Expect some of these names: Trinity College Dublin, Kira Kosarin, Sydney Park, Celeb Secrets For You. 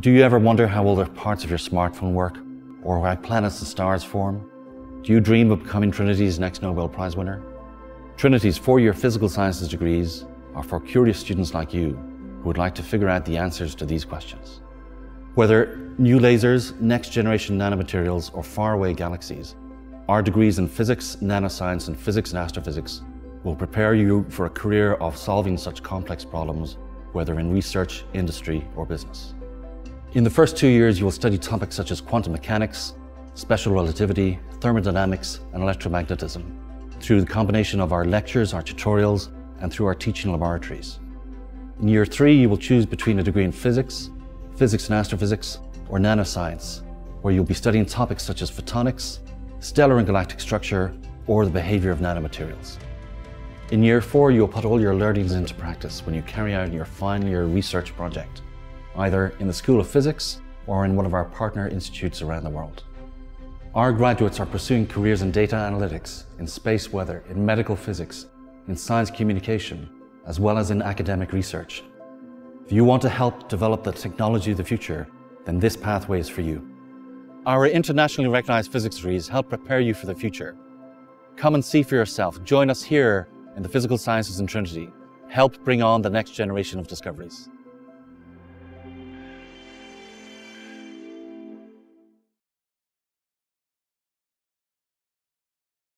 Do you ever wonder how other parts of your smartphone work, or why planets and stars form? Do you dream of becoming Trinity's next Nobel Prize winner? Trinity's four-year physical sciences degrees are for curious students like you who would like to figure out the answers to these questions. Whether new lasers, next-generation nanomaterials, or faraway galaxies, our degrees in physics, nanoscience, and physics and astrophysics will prepare you for a career of solving such complex problems, whether in research, industry, or business. In the first 2 years, you will study topics such as quantum mechanics, special relativity, thermodynamics, and electromagnetism, through the combination of our lectures, our tutorials, and through our teaching laboratories. In year 3, you will choose between a degree in physics, physics and astrophysics, or nanoscience, where you'll be studying topics such as photonics, stellar and galactic structure, or the behavior of nanomaterials. In year 4, you'll put all your learnings into practice when you carry out your final year research project, either in the School of Physics or in one of our partner institutes around the world. Our graduates are pursuing careers in data analytics, in space weather, in medical physics, in science communication, as well as in academic research. If you want to help develop the technology of the future, then this pathway is for you. Our internationally recognized physics degrees help prepare you for the future. Come and see for yourself. Join us here in the Physical Sciences in Trinity. Help bring on the next generation of discoveries.